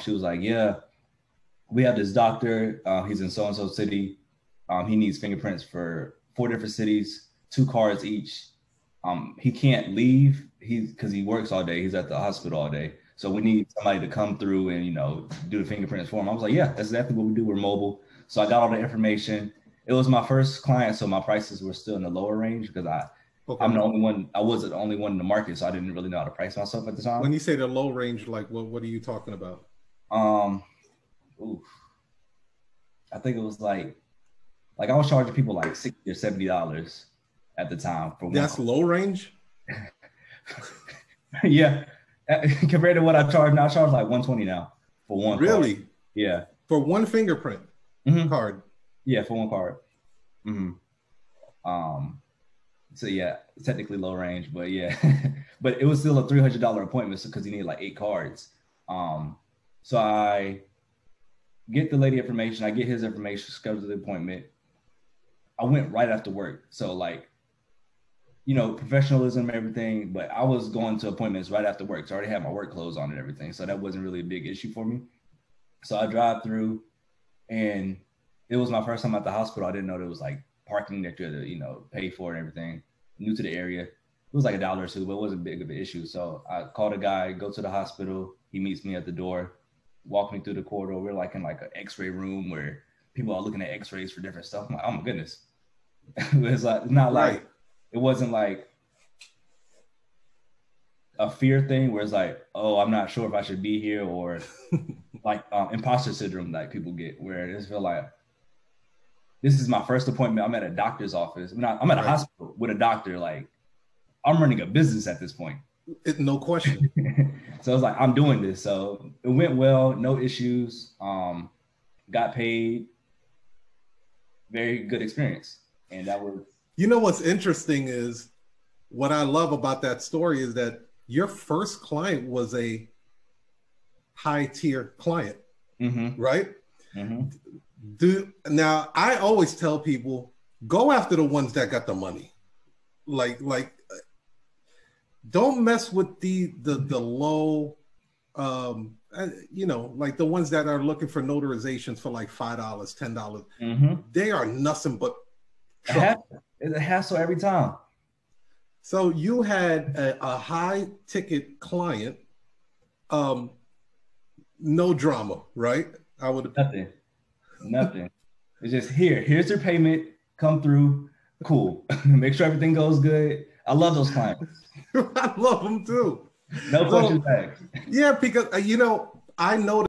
She was like, yeah, we have this doctor. He's in so-and-so city. He needs fingerprints for 4 different cities, 2 cards each. He can't leave because he works all day. He's at the hospital all day. So we need somebody to come through and, you know, do the fingerprints for him. I was like, yeah, that's exactly what we do. We're mobile. So I got all the information. It was my first client, so my prices were still in the lower range because I'm the only one. I wasn't the only one in the market, so I didn't really know how to price myself at the time. When you say the low range, like what are you talking about? I think it was like I was charging people like $60 or $70 at the time. For that's low range. Yeah, compared to what I charge now, I charge like $120 now for one. Really? Card. Yeah. For one fingerprint card. Yeah, for one card. So yeah, technically low range, but yeah, but it was still a $300 appointment because you need like 8 cards. So I get the lady information, I get his information, schedule the appointment. I went right after work, so like, you know, professionalism, everything. But I was going to appointments right after work, so I already had my work clothes on and everything, so that wasn't really a big issue for me. So I drive through, and it was my first time at the hospital. I didn't know there was like parking that you had to, you know, pay for and everything. New to the area. It was like $1 or $2, but it wasn't big of an issue. So I called a guy, go to the hospital. He meets me at the door, walk me through the corridor. We're like in like an x-ray room where people are looking at x-rays for different stuff. I'm like, oh my goodness. It's like, not right. Like, it wasn't like a fear thing where it's like, oh, I'm not sure if I should be here, or like imposter syndrome that people get where it's feel like, this is my first appointment. I'm at a doctor's office. I'm at a hospital with a doctor. Like, I'm running a business at this point. No question. So I was like, I'm doing this. So it went well, no issues. Got paid. Very good experience. And that was. You know what's interesting is what I love about that story is that your first client was a high tier client, right? Now I always tell people, go after the ones that got the money. Like don't mess with the low, you know, like the ones that are looking for notarizations for like $5, $10. They are nothing but trouble. It's a hassle every time. So you had a high ticket client, no drama, right? I would nothing. It's just here's your payment, come through, cool. Make sure everything goes good. I love those clients. I love them too. No questions asked. Yeah, because you know, I know